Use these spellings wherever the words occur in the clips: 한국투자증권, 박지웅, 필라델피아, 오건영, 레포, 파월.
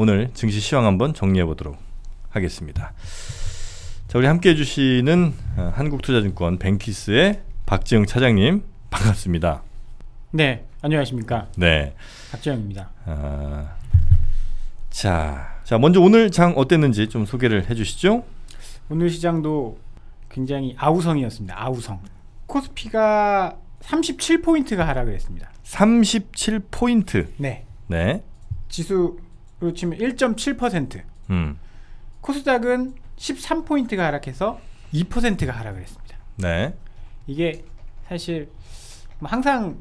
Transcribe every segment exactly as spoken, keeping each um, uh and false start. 오늘 증시 시황 한번 정리해 보도록 하겠습니다. 자, 우리 함께해 주시는 한국투자증권 뱅키스의 박지웅 차장님, 반갑습니다. 네, 안녕하십니까. 네, 박지웅입니다. 아, 자, 자, 먼저 오늘 장 어땠는지 좀 소개를 해주시죠. 오늘 시장도 굉장히 아우성이었습니다. 아우성. 코스피가 삼십칠 포인트가 하락을 했습니다. 삼십칠 포인트? 네. 네. 지수로 치면 일 점 칠 퍼센트. 음. 코스닥은 십삼 포인트가 하락해서 이 퍼센트가 하락을 했습니다. 네. 이게 사실 항상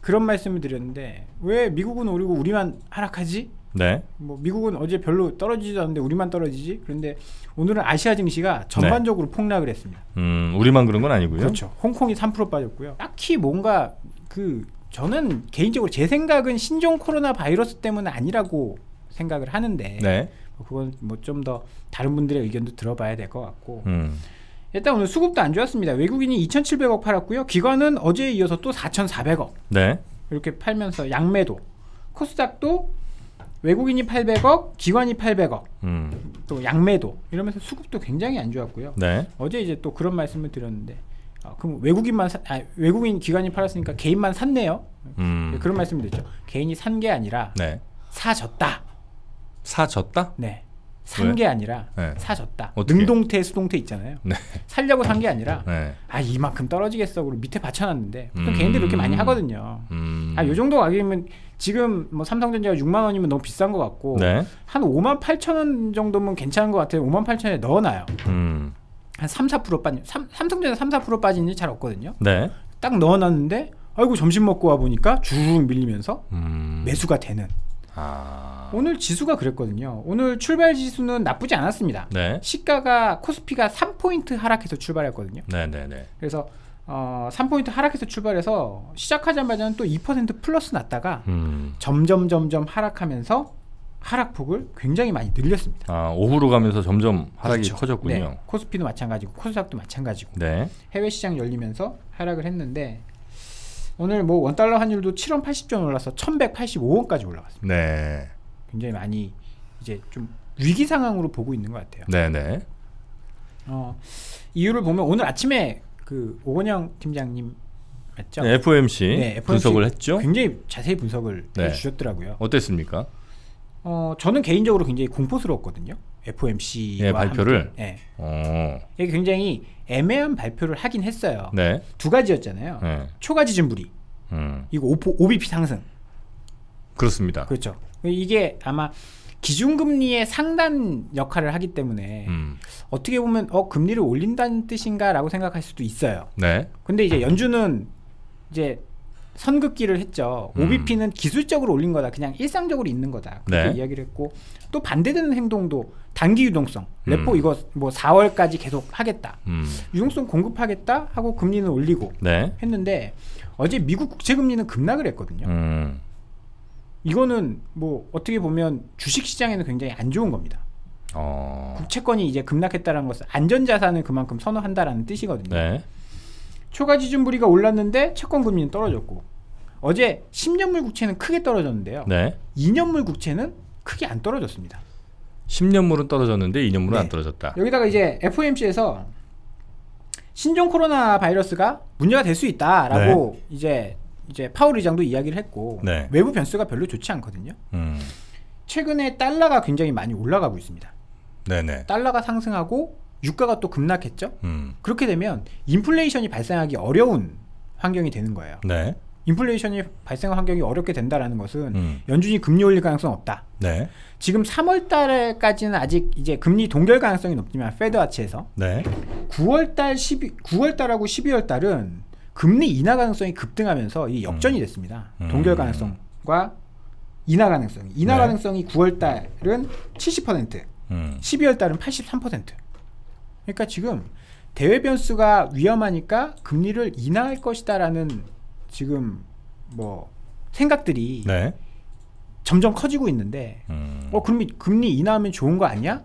그런 말씀을 드렸는데, 왜 미국은 오르고 우리만 하락하지? 네. 뭐 미국은 어제 별로 떨어지지도 않는데 우리만 떨어지지? 그런데 오늘은 아시아 증시가 전반적으로 네. 폭락을 했습니다. 음, 우리만 그런 건 아니고요. 그렇죠. 홍콩이 삼 퍼센트 빠졌고요. 딱히 뭔가 그 저는 개인적으로 제 생각은 신종 코로나 바이러스 때문은 아니라고 생각을 하는데 네. 그건 뭐 좀 더 다른 분들의 의견도 들어봐야 될 것 같고 음. 일단 오늘 수급도 안 좋았습니다. 외국인이 이천칠백억 팔았고요. 기관은 어제에 이어서 또 사천사백억 네. 이렇게 팔면서 양매도. 코스닥도 외국인이 팔백억, 기관이 팔백억, 음. 또 양매도 이러면서 수급도 굉장히 안 좋았고요. 네. 어제 이제 또 그런 말씀을 드렸는데 어, 그럼 외국인만 사, 아, 외국인 기관이 팔았으니까 개인만 샀네요. 음. 네, 그런 말씀을 드렸죠. 개인이 산 게 아니라 네. 사졌다. 사졌다? 네. 산 게 아니라 네. 사졌다. 어떻게? 능동태, 수동태 있잖아요. 네. 살려고 산 게 아니라 네. 아 이만큼 떨어지겠어. 그리고 밑에 받쳐놨는데 보통 음. 개인들이 그렇게 많이 하거든요. 음. 아 요 정도 가격이면 지금 뭐 삼성전자가 육만 원이면 너무 비싼 것 같고 네. 한 오만 팔천 원 정도면 괜찮은 것 같아요. 오만 팔천 원에 넣어놔요. 음. 한 삼, 사 퍼센트 빠진 삼성전자 삼, 사 퍼센트 빠진 일 잘 없거든요. 네. 딱 넣어놨는데 아이고 점심 먹고 와 보니까 주르륵 밀리면서 음. 매수가 되는. 아... 오늘 지수가 그랬거든요. 오늘 출발 지수는 나쁘지 않았습니다. 네. 시가가 코스피가 삼 포인트 하락해서 출발했거든요. 네네네. 그래서 어, 삼 포인트 하락해서 출발해서 시작하자마자는 또 이 퍼센트 플러스 났다가 음. 점점 점점 하락하면서 하락폭을 굉장히 많이 늘렸습니다. 아, 오후로 가면서 점점 하락이 그렇죠. 커졌군요. 네. 코스피도 마찬가지고 코스닥도 마찬가지고 네. 해외 시장 열리면서 하락을 했는데 오늘 뭐 원달러 환율도 칠 원 팔십 전 올라서 천백팔십오 원까지 올라갔습니다. 네. 굉장히 많이 이제 좀 위기 상황으로 보고 있는 것 같아요. 네네. 어, 이유를 보면 오늘 아침에 그 오건영 팀장님 맞죠? 네, 에프오엠씨, 네, 에프오엠씨 분석을 했죠. 굉장히 자세히 분석을 네. 해주셨더라고요. 어땠습니까? 어, 저는 개인적으로 굉장히 공포스러웠거든요. 에프오엠씨와 네, 발표를. 네. 어. 이게 굉장히 애매한 발표를 하긴 했어요. 네. 두 가지였잖아요. 네. 초과 지준부리. 음. 이거 오비피 상승. 그렇습니다. 그렇죠. 이게 아마 기준금리의 상단 역할을 하기 때문에 음. 어떻게 보면 어 금리를 올린다는 뜻인가라고 생각할 수도 있어요. 네. 근데 이제 연준은 이제 선긋기를 했죠. 음. 오비피는 기술적으로 올린 거다. 그냥 일상적으로 있는 거다. 그렇게 네. 이야기를 했고 또 반대되는 행동도 단기 유동성. 레포 음. 이거 뭐 사 월까지 계속 하겠다. 음. 유동성 공급하겠다 하고 금리는 올리고 네. 했는데 어제 미국 국채금리는 급락을 했거든요. 음. 이거는 뭐 어떻게 보면 주식시장에는 굉장히 안 좋은 겁니다. 어. 국채권이 이제 급락했다는 것은 안전자산을 그만큼 선호한다라는 뜻이거든요. 네. 초과 지준부리가 올랐는데 채권금리는 떨어졌고 어제 십 년물 국채는 크게 떨어졌는데요. 네. 이 년물 국채는 크게 안 떨어졌습니다. 십 년물은 떨어졌는데 이 년물은 네. 안 떨어졌다. 여기다가 이제 에프오엠씨에서 신종 코로나 바이러스가 문제가 될 수 있다라고 네. 이제 이제 파월 의장도 이야기를 했고 네. 외부 변수가 별로 좋지 않거든요. 음. 최근에 달러가 굉장히 많이 올라가고 있습니다. 네네. 달러가 상승하고 유가가 또 급락했죠. 음. 그렇게 되면 인플레이션이 발생하기 어려운 환경이 되는 거예요. 네. 인플레이션이 발생한 환경이 어렵게 된다라는 것은 음. 연준이 금리 올릴 가능성은 없다. 네. 지금 삼 월 달까지는 아직 이제 금리 동결 가능성이 높지만 페드 아치에서 네. 구월 달하고 십이 월 달은 금리 인하 가능성이 급등하면서 이 역전이 됐습니다. 음. 동결 가능성과 인하 가능성. 인하 네. 가능성이 구월 달은 칠십 퍼센트, 음. 십이 월 달은 팔십삼 퍼센트. 그러니까 지금 대외 변수가 위험하니까 금리를 인하할 것이다라는 지금 뭐 생각들이 네. 점점 커지고 있는데 음. 어 그럼 금리 인하하면 좋은 거 아니야?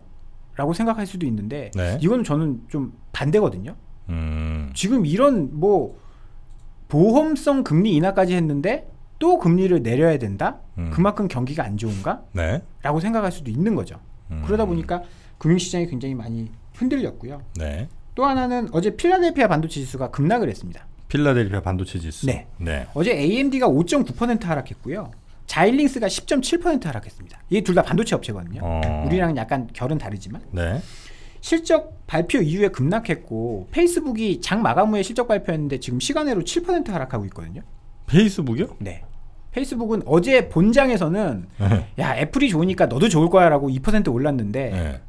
라고 생각할 수도 있는데 네. 이건 저는 좀 반대거든요. 음. 지금 이런 뭐 보험성 금리 인하까지 했는데 또 금리를 내려야 된다? 음. 그만큼 경기가 안 좋은가? 네. 라고 생각할 수도 있는 거죠. 음. 그러다 보니까 금융시장이 굉장히 많이 흔들렸고요. 네. 또 하나는 어제 필라델피아 반도체 지수가 급락을 했습니다. 필라델피아 반도체 지수. 네. 네. 어제 에이엠디가 오 점 구 퍼센트 하락했고요. 자일링스가 십 점 칠 퍼센트 하락했습니다. 이게 둘 다 반도체 업체거든요. 어. 우리랑은 약간 결은 다르지만. 네. 실적 발표 이후에 급락했고 페이스북이 장 마감 후에 실적 발표했는데 지금 시간으로 칠 퍼센트 하락하고 있거든요. 페이스북이요? 네. 페이스북은 어제 본장에서는 네. 야 애플이 좋으니까 너도 좋을 거야 라고 이 퍼센트 올랐는데 네.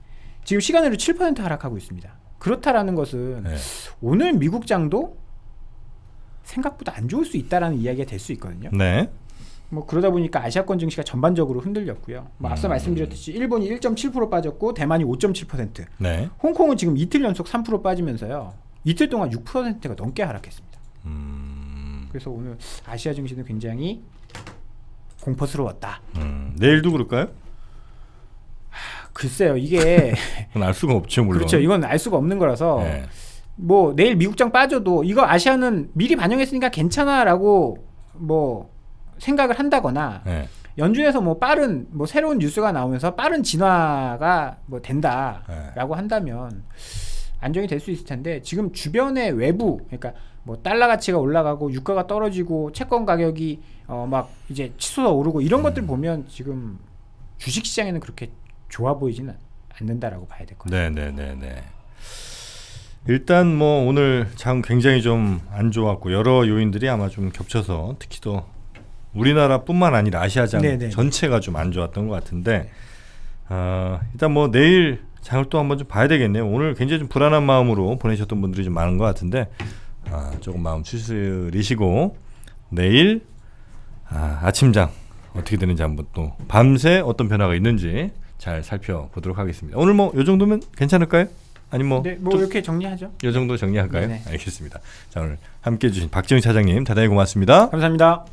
지금 시간으로 칠 퍼센트 하락하고 있습니다. 그렇다라는 것은 네. 오늘 미국 장도 생각보다 안 좋을 수 있다라는 이야기가 될 수 있거든요. 네. 뭐 그러다 보니까 아시아권 증시가 전반적으로 흔들렸고요. 뭐 앞서 음. 말씀드렸듯이 일본이 일 점 칠 퍼센트 빠졌고 대만이 오 점 칠 퍼센트 네. 홍콩은 지금 이틀 연속 삼 퍼센트 빠지면서요. 이틀 동안 육 퍼센트가 넘게 하락했습니다. 음. 그래서 오늘 아시아 증시는 굉장히 공포스러웠다. 음. 내일도 그럴까요? 하, 글쎄요. 이게 그건 알 수가 없죠. 물론. 그렇죠. 이건 알 수가 없는 거라서 네. 뭐 내일 미국장 빠져도 이거 아시아는 미리 반영했으니까 괜찮아 라고 뭐 생각을 한다거나 네. 연준에서 뭐 빠른 뭐 새로운 뉴스가 나오면서 빠른 진화가 뭐 된다라고 네. 한다면 안정이 될 수 있을 텐데 지금 주변의 외부 그러니까 뭐 달러 가치가 올라가고 유가가 떨어지고 채권 가격이 어 막 이제 치솟아 오르고 이런 음. 것들 보면 지금 주식 시장에는 그렇게 좋아 보이지는 않는다라고 봐야 될 것 같아요. 네네네네. 일단 뭐 오늘 장 굉장히 좀 안 좋았고 여러 요인들이 아마 좀 겹쳐서 특히 또 우리나라뿐만 아니라 아시아장 네네. 전체가 좀 안 좋았던 것 같은데 어, 일단 뭐 내일 장을 또 한번 좀 봐야 되겠네요. 오늘 굉장히 좀 불안한 마음으로 보내셨던 분들이 좀 많은 것 같은데 아, 조금 마음 추스리시고 내일 아, 아침장 어떻게 되는지 한번 또 밤새 어떤 변화가 있는지 잘 살펴보도록 하겠습니다. 오늘 뭐 요 정도면 괜찮을까요? 아니 뭐, 네, 뭐 이렇게 정리하죠. 요 정도 정리할까요? 네네. 알겠습니다. 자, 오늘 함께해 주신 박지웅 차장님 대단히 고맙습니다. 감사합니다.